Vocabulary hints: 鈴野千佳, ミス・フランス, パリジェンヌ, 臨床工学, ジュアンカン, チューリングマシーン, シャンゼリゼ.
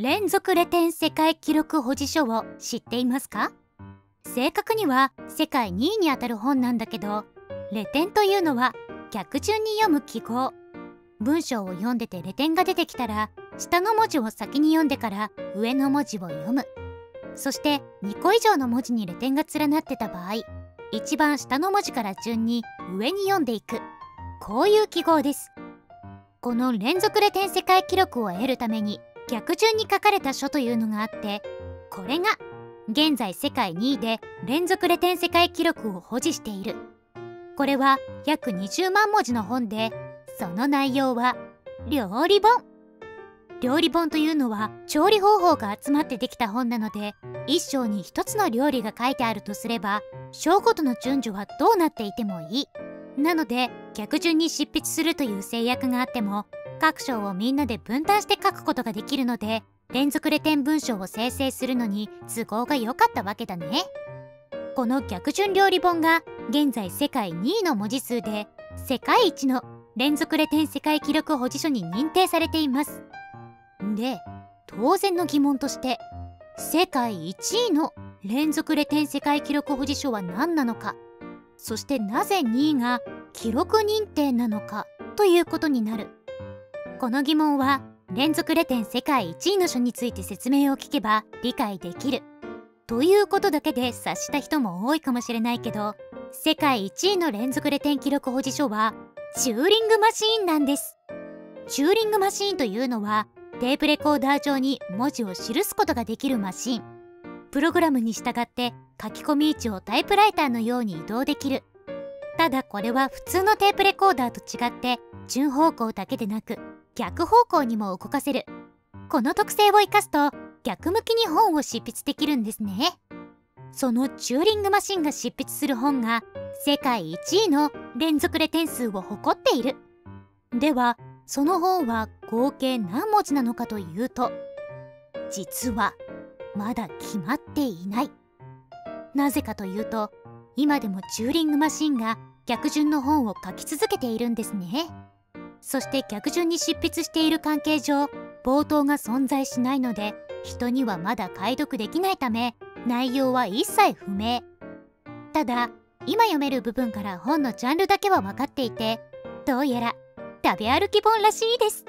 連続レテン世界記録保持書を知っていますか？正確には世界2位にあたる本なんだけど、レテンというのは逆順に読む記号。文章を読んでてレテンが出てきたら、下の文字を先に読んでから上の文字を読む。そして2個以上の文字にレテンが連なってた場合、一番下の文字から順に上に読んでいく。こういう記号です。この連続レテン世界記録を得るために逆順に書かれた書というのがあって、これが現在世界2位で連続レテン世界記録を保持している。これは約20万文字の本で、その内容は料理本。料理本というのは調理方法が集まってできた本なので、一章に一つの料理が書いてあるとすれば、章ごとの順序はどうなっていてもいい。なので逆順に執筆するという制約があっても、各章をみんなで分担して書くことができるので、連続レテン文章を生成するのに都合が良かったわけだね。この逆順料理本が現在世界2位の文字数で、世界一の連続レテン世界記録保持書に認定されています。で、当然の疑問として、世界1位の連続レテン世界記録保持書は何なのか、そしてなぜ2位が記録認定なのかということになる。この疑問は連続レテン世界1位の書について説明を聞けば理解できるということだけで察した人も多いかもしれないけど、世界1位の連続レテン記録保持書はチューリングマシーンなんです。チューリングマシーンというのはテープレコーダー上に文字を記すことができるマシン。プログラムに従って書き込み位置をタイプライターのように移動できる。ただこれは普通のテープレコーダーと違って順方向だけでなく逆方向にも動かせる。この特性を生かすと逆向きに本を執筆できるんですね。そのチューリングマシンが執筆する本が世界1位の連続レテン数を誇っている。ではその本は合計何文字なのかというと、実はまだ決まっていない。なぜかというと、今でもチューリングマシンが逆順の本を書き続けているんですね。そして逆順に執筆している関係上、冒頭が存在しないので人にはまだ解読できないため、内容は一切不明。ただ今読める部分から本のジャンルだけは分かっていて、どうやら食べ歩き本らしいです。